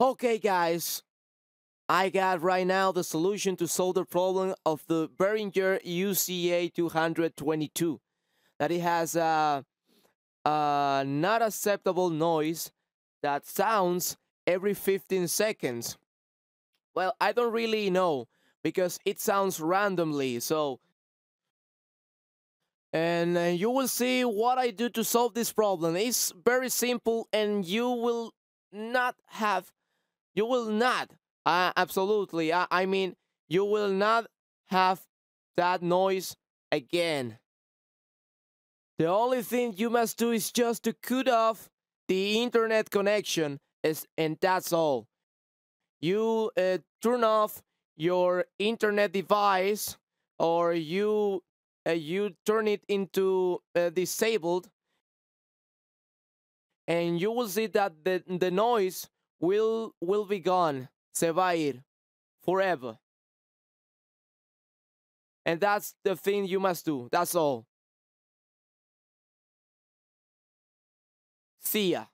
Okay, guys, I got right now the solution to solve the problem of the Behringer UCA 222, that it has a not acceptable noise that sounds every 15 seconds. Well, I don't really know, because it sounds randomly, so... And you will see what I do to solve this problem. It's very simple, and you will not have... You will not, absolutely, I mean, you will not have that noise again. The only thing you must do is just to cut off the internet connection, and that's all. You turn off your internet device, or you turn it into disabled, and you will see that the noise will be gone. Se va a ir forever. And that's the thing you must do. That's all. See ya.